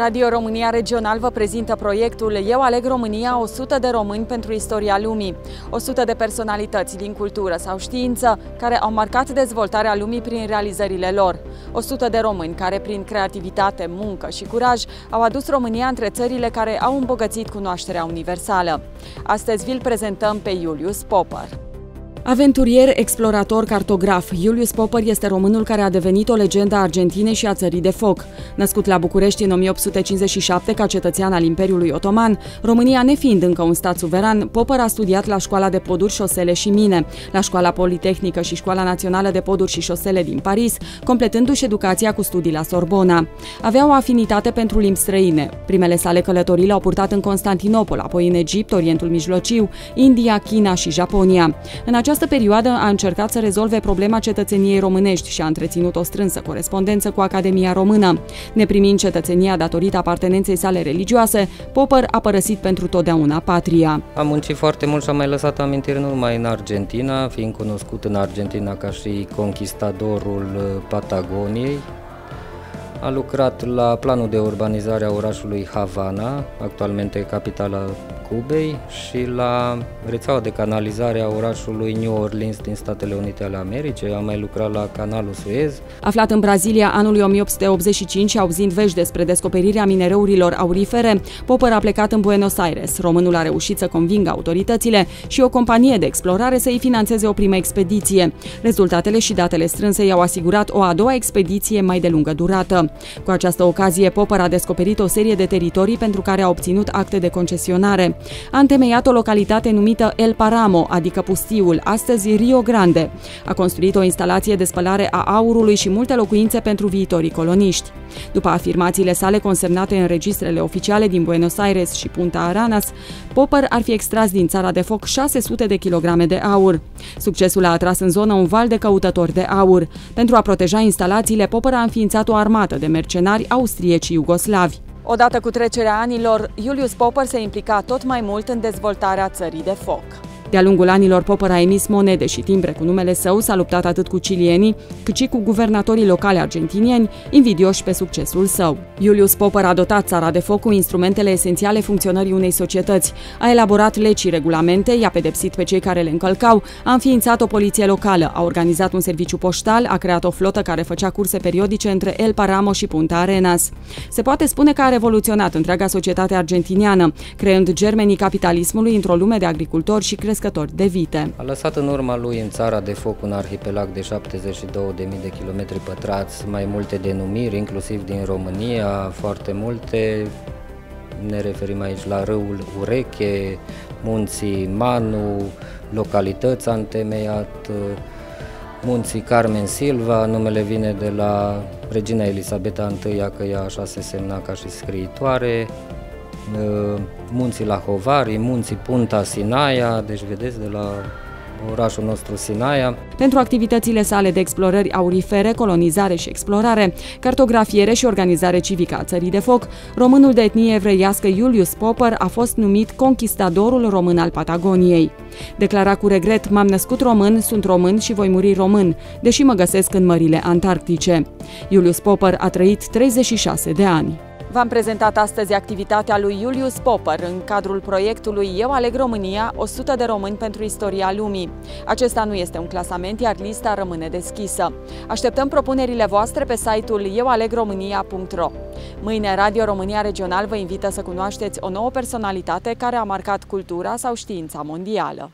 Radio România Regional vă prezintă proiectul Eu aleg România, 100 de români pentru istoria lumii. 100 de personalități din cultură sau știință care au marcat dezvoltarea lumii prin realizările lor. 100 de români care prin creativitate, muncă și curaj au adus România între țările care au îmbogățit cunoașterea universală. Astăzi vi-l prezentăm pe Julius Popper. Aventurier, explorator, cartograf, Julius Popper este românul care a devenit o legendă a Argentinei și a Țării de Foc. Născut la București în 1857 ca cetățean al Imperiului Otoman, România nefiind încă un stat suveran, Popper a studiat la Școala de Poduri, Șosele și Mine, la Școala Politehnică și Școala Națională de Poduri și Șosele din Paris, completându-și educația cu studii la Sorbona. Avea o afinitate pentru limbi străine. Primele sale călătorii l-au purtat în Constantinopol, apoi în Egipt, Orientul Mijlociu, India, China și Japonia. În această perioadă a încercat să rezolve problema cetățeniei românești și a întreținut o strânsă corespondență cu Academia Română. Neprimind cetățenia datorită apartenenței sale religioase, Popper a părăsit pentru totdeauna patria. Am muncit foarte mult și am mai lăsat amintiri nu numai în Argentina, fiind cunoscut în Argentina ca și conquistadorul Patagoniei. A lucrat la planul de urbanizare a orașului Havana, actualmente capitala Cubei, și la rețeaua de canalizare a orașului New Orleans din Statele Unite ale Americii. A mai lucrat la canalul Suez. Aflat în Brazilia anului 1885 și auzind vești despre descoperirea minereurilor aurifere, Popper a plecat în Buenos Aires. Românul a reușit să convingă autoritățile și o companie de explorare să-i financeze o primă expediție. Rezultatele și datele strânse i-au asigurat o a doua expediție mai de lungă durată. Cu această ocazie, Popper a descoperit o serie de teritorii pentru care a obținut acte de concesionare. A întemeiat o localitate numită El Paramo, adică pustiul, astăzi Rio Grande. A construit o instalație de spălare a aurului și multe locuințe pentru viitorii coloniști. După afirmațiile sale consemnate în registrele oficiale din Buenos Aires și Punta Arenas, Popper ar fi extras din Țara de Foc 600 de kilograme de aur. Succesul a atras în zonă un val de căutători de aur. Pentru a proteja instalațiile, Popper a înființat o armată de mercenari austrieci și iugoslavi. Odată cu trecerea anilor, Julius Popper se implica tot mai mult în dezvoltarea Țării de Foc. De-a lungul anilor, Popper a emis monede și timbre cu numele său, s-a luptat atât cu chilienii, cât și cu guvernatorii locali argentinieni, invidioși pe succesul său. Julius Popper a dotat Țara de Foc cu instrumentele esențiale funcționării unei societăți, a elaborat legi și regulamente, i-a pedepsit pe cei care le încălcau, a înființat o poliție locală, a organizat un serviciu poștal, a creat o flotă care făcea curse periodice între El Paramo și Punta Arenas. Se poate spune că a revoluționat întreaga societate argentiniană, creând germenii capitalismului într-o lume de agricultori și de vite. A lăsat în urma lui în Țara de Foc un arhipelag de 72.000 de kilometri pătrați, mai multe denumiri, inclusiv din România, foarte multe. Ne referim aici la râul Ureche, munții Manu, localități Antemeyat, munții Carmen Silva, numele vine de la regina Elisabeta I, că ea așa se semna ca și scriitoare, munții Lahovari, munții Punta Sinaia, deci vedeți de la orașul nostru Sinaia. Pentru activitățile sale de explorări aurifere, colonizare și explorare, cartografiere și organizare civică a Țării de Foc, românul de etnie evreiască Julius Popper a fost numit conquistadorul român al Patagoniei. Declara cu regret: "M-am născut român, sunt român și voi muri român, deși mă găsesc în mările antarctice." Julius Popper a trăit 36 de ani. V-am prezentat astăzi activitatea lui Julius Popper în cadrul proiectului Eu aleg România, 100 de români pentru istoria lumii. Acesta nu este un clasament, iar lista rămâne deschisă. Așteptăm propunerile voastre pe site-ul eualegromânia.ro. Mâine, Radio România Regional vă invită să cunoașteți o nouă personalitate care a marcat cultura sau știința mondială.